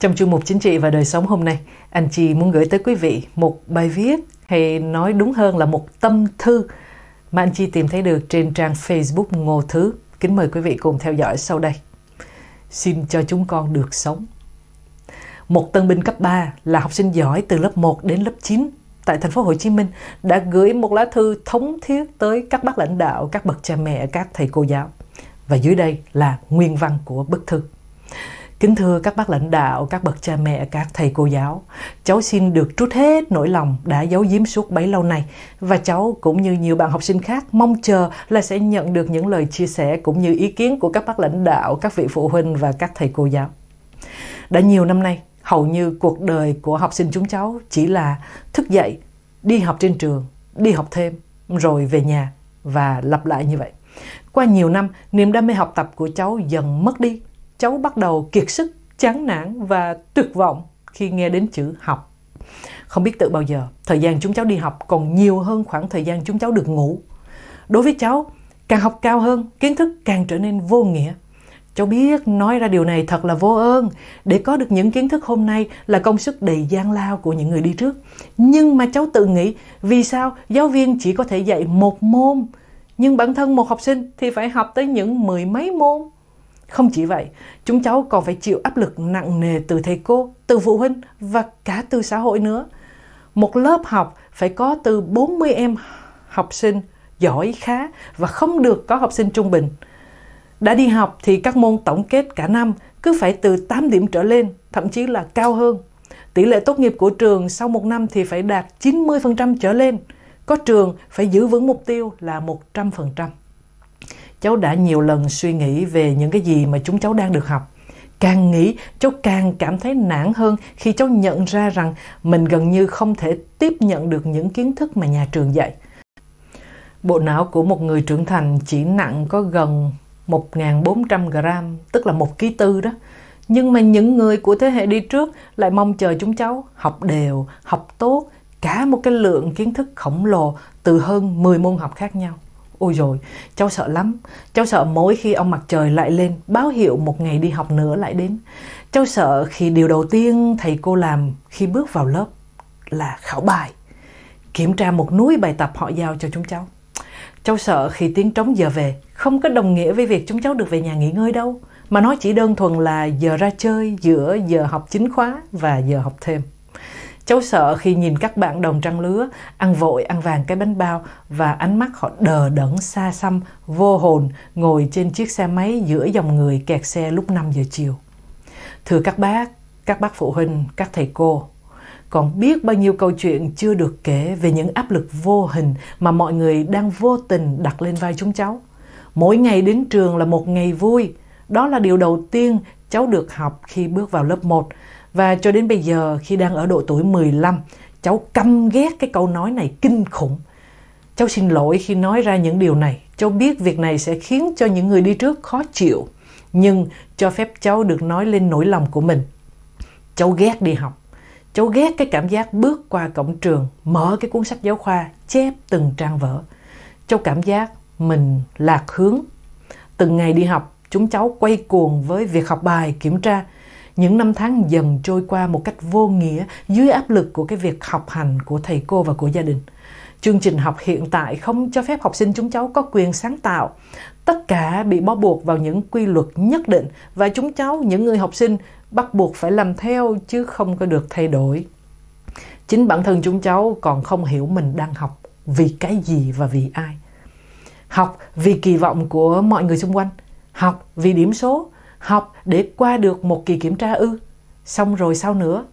Trong chuyên mục Chính trị và đời sống hôm nay, Anh Chi muốn gửi tới quý vị một bài viết, hay nói đúng hơn là một tâm thư mà Anh Chi tìm thấy được trên trang Facebook Ngô Thứ. Kính mời quý vị cùng theo dõi sau đây. Xin cho chúng con được sống. Một tân binh cấp 3 là học sinh giỏi từ lớp 1 đến lớp 9 tại thành phố Hồ Chí Minh đã gửi một lá thư thống thiết tới các bác lãnh đạo, các bậc cha mẹ, các thầy cô giáo. Và dưới đây là nguyên văn của bức thư. Kính thưa các bác lãnh đạo, các bậc cha mẹ, các thầy cô giáo, cháu xin được trút hết nỗi lòng đã giấu giếm suốt bấy lâu nay, và cháu cũng như nhiều bạn học sinh khác mong chờ là sẽ nhận được những lời chia sẻ cũng như ý kiến của các bác lãnh đạo, các vị phụ huynh và các thầy cô giáo. Đã nhiều năm nay, hầu như cuộc đời của học sinh chúng cháu chỉ là thức dậy, đi học trên trường, đi học thêm, rồi về nhà và lặp lại như vậy. Qua nhiều năm, niềm đam mê học tập của cháu dần mất đi. Cháu bắt đầu kiệt sức, chán nản và tuyệt vọng khi nghe đến chữ học. Không biết từ bao giờ, thời gian chúng cháu đi học còn nhiều hơn khoảng thời gian chúng cháu được ngủ. Đối với cháu, càng học cao hơn, kiến thức càng trở nên vô nghĩa. Cháu biết nói ra điều này thật là vô ơn. Để có được những kiến thức hôm nay là công sức đầy gian lao của những người đi trước. Nhưng mà cháu tự nghĩ, vì sao giáo viên chỉ có thể dạy một môn, nhưng bản thân một học sinh thì phải học tới những mười mấy môn. Không chỉ vậy, chúng cháu còn phải chịu áp lực nặng nề từ thầy cô, từ phụ huynh và cả từ xã hội nữa. Một lớp học phải có từ 40 em học sinh giỏi khá và không được có học sinh trung bình. Đã đi học thì các môn tổng kết cả năm cứ phải từ 8 điểm trở lên, thậm chí là cao hơn. Tỷ lệ tốt nghiệp của trường sau một năm thì phải đạt 90% trở lên. Có trường phải giữ vững mục tiêu là 100%. Cháu đã nhiều lần suy nghĩ về những cái gì mà chúng cháu đang được học. Càng nghĩ, cháu càng cảm thấy nản hơn khi cháu nhận ra rằng mình gần như không thể tiếp nhận được những kiến thức mà nhà trường dạy. Bộ não của một người trưởng thành chỉ nặng có gần 1.400 gram, tức là 1,4 kg đó. Nhưng mà những người của thế hệ đi trước lại mong chờ chúng cháu học đều, học tốt, cả một cái lượng kiến thức khổng lồ từ hơn 10 môn học khác nhau. Ôi rồi, cháu sợ lắm. Cháu sợ mỗi khi ông mặt trời lại lên, báo hiệu một ngày đi học nữa lại đến. Cháu sợ khi điều đầu tiên thầy cô làm khi bước vào lớp là khảo bài, kiểm tra một núi bài tập họ giao cho chúng cháu. Cháu sợ khi tiếng trống giờ về không có đồng nghĩa với việc chúng cháu được về nhà nghỉ ngơi đâu, mà nó chỉ đơn thuần là giờ ra chơi giữa giờ học chính khóa và giờ học thêm. Cháu sợ khi nhìn các bạn đồng trang lứa ăn vội ăn vàng cái bánh bao và ánh mắt họ đờ đẫn xa xăm, vô hồn ngồi trên chiếc xe máy giữa dòng người kẹt xe lúc 5 giờ chiều. Thưa các bác phụ huynh, các thầy cô, còn biết bao nhiêu câu chuyện chưa được kể về những áp lực vô hình mà mọi người đang vô tình đặt lên vai chúng cháu. Mỗi ngày đến trường là một ngày vui, đó là điều đầu tiên cháu được học khi bước vào lớp 1. Và cho đến bây giờ, khi đang ở độ tuổi 15, cháu căm ghét cái câu nói này kinh khủng. Cháu xin lỗi khi nói ra những điều này. Cháu biết việc này sẽ khiến cho những người đi trước khó chịu, nhưng cho phép cháu được nói lên nỗi lòng của mình. Cháu ghét đi học. Cháu ghét cái cảm giác bước qua cổng trường, mở cái cuốn sách giáo khoa, chép từng trang vở. Cháu cảm giác mình lạc hướng. Từng ngày đi học, chúng cháu quay cuồng với việc học bài, kiểm tra. Những năm tháng dần trôi qua một cách vô nghĩa dưới áp lực của cái việc học hành của thầy cô và của gia đình. Chương trình học hiện tại không cho phép học sinh chúng cháu có quyền sáng tạo. Tất cả bị bó buộc vào những quy luật nhất định và chúng cháu, những người học sinh, bắt buộc phải làm theo chứ không có được thay đổi. Chính bản thân chúng cháu còn không hiểu mình đang học vì cái gì và vì ai. Học vì kỳ vọng của mọi người xung quanh. Học vì điểm số. Học để qua được một kỳ kiểm tra ư? Xong rồi sao nữa?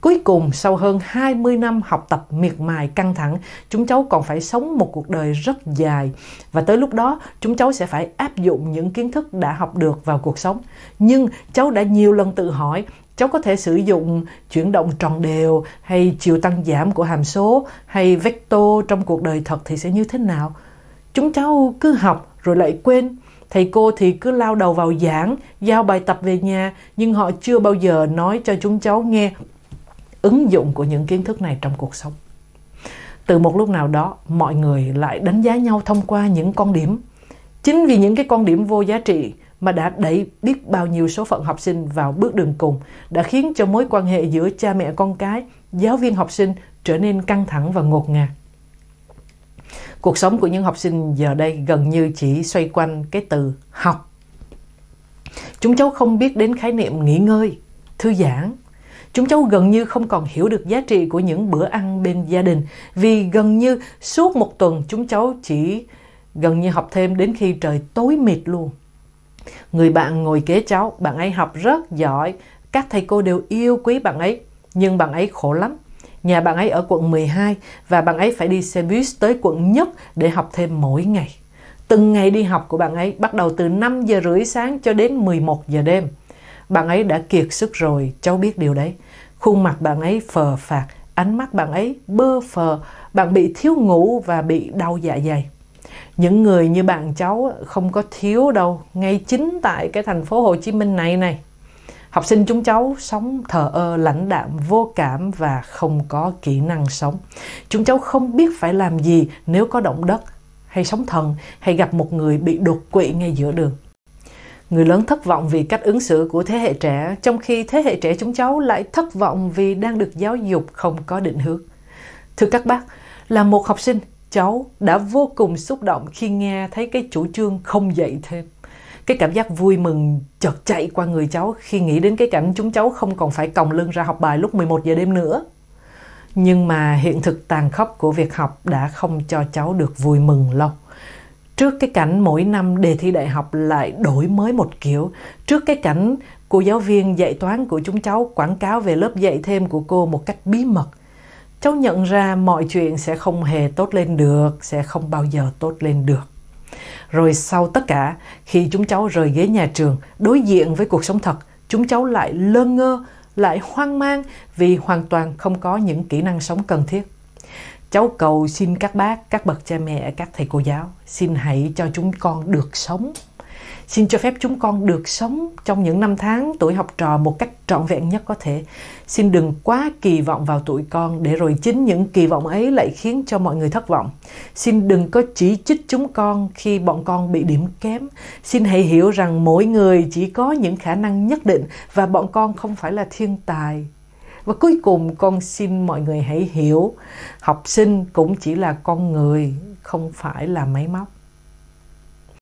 Cuối cùng, sau hơn 20 năm học tập miệt mài căng thẳng, chúng cháu còn phải sống một cuộc đời rất dài. Và tới lúc đó, chúng cháu sẽ phải áp dụng những kiến thức đã học được vào cuộc sống. Nhưng cháu đã nhiều lần tự hỏi, cháu có thể sử dụng chuyển động tròn đều hay chiều tăng giảm của hàm số hay vector trong cuộc đời thật thì sẽ như thế nào? Chúng cháu cứ học rồi lại quên. Thầy cô thì cứ lao đầu vào giảng, giao bài tập về nhà, nhưng họ chưa bao giờ nói cho chúng cháu nghe ứng dụng của những kiến thức này trong cuộc sống. Từ một lúc nào đó, mọi người lại đánh giá nhau thông qua những con điểm. Chính vì những cái con điểm vô giá trị mà đã đẩy biết bao nhiêu số phận học sinh vào bước đường cùng, đã khiến cho mối quan hệ giữa cha mẹ con cái, giáo viên học sinh trở nên căng thẳng và ngột ngạt. Cuộc sống của những học sinh giờ đây gần như chỉ xoay quanh cái từ học. Chúng cháu không biết đến khái niệm nghỉ ngơi, thư giãn. Chúng cháu gần như không còn hiểu được giá trị của những bữa ăn bên gia đình, vì gần như suốt một tuần chúng cháu chỉ gần như học thêm đến khi trời tối mịt luôn. Người bạn ngồi kế cháu, bạn ấy học rất giỏi, các thầy cô đều yêu quý bạn ấy, nhưng bạn ấy khổ lắm. Nhà bạn ấy ở quận 12 và bạn ấy phải đi xe buýt tới quận nhất để học thêm mỗi ngày. Từng ngày đi học của bạn ấy bắt đầu từ 5 giờ rưỡi sáng cho đến 11 giờ đêm. Bạn ấy đã kiệt sức rồi, cháu biết điều đấy. Khuôn mặt bạn ấy phờ phạc, ánh mắt bạn ấy bơ phờ, bạn bị thiếu ngủ và bị đau dạ dày. Những người như bạn cháu không có thiếu đâu, ngay chính tại cái thành phố Hồ Chí Minh này. Học sinh chúng cháu sống thờ ơ, lãnh đạm, vô cảm và không có kỹ năng sống. Chúng cháu không biết phải làm gì nếu có động đất hay sóng thần hay gặp một người bị đột quỵ ngay giữa đường. Người lớn thất vọng vì cách ứng xử của thế hệ trẻ, trong khi thế hệ trẻ chúng cháu lại thất vọng vì đang được giáo dục không có định hướng. Thưa các bác, là một học sinh, cháu đã vô cùng xúc động khi nghe thấy cái chủ trương không dạy thêm. Cái cảm giác vui mừng chợt chạy qua người cháu khi nghĩ đến cái cảnh chúng cháu không còn phải còng lưng ra học bài lúc 11 giờ đêm nữa. Nhưng mà hiện thực tàn khốc của việc học đã không cho cháu được vui mừng lâu. Trước cái cảnh mỗi năm đề thi đại học lại đổi mới một kiểu, trước cái cảnh cô giáo viên dạy toán của chúng cháu quảng cáo về lớp dạy thêm của cô một cách bí mật, cháu nhận ra mọi chuyện sẽ không hề tốt lên được, sẽ không bao giờ tốt lên được. Rồi sau tất cả, khi chúng cháu rời ghế nhà trường, đối diện với cuộc sống thật, chúng cháu lại lơ ngơ, lại hoang mang vì hoàn toàn không có những kỹ năng sống cần thiết. Cháu cầu xin các bác, các bậc cha mẹ, các thầy cô giáo, xin hãy cho chúng con được sống. Xin cho phép chúng con được sống trong những năm tháng tuổi học trò một cách trọn vẹn nhất có thể. Xin đừng quá kỳ vọng vào tụi con để rồi chính những kỳ vọng ấy lại khiến cho mọi người thất vọng. Xin đừng có chỉ trích chúng con khi bọn con bị điểm kém. Xin hãy hiểu rằng mỗi người chỉ có những khả năng nhất định và bọn con không phải là thiên tài. Và cuối cùng con xin mọi người hãy hiểu, học sinh cũng chỉ là con người, không phải là máy móc.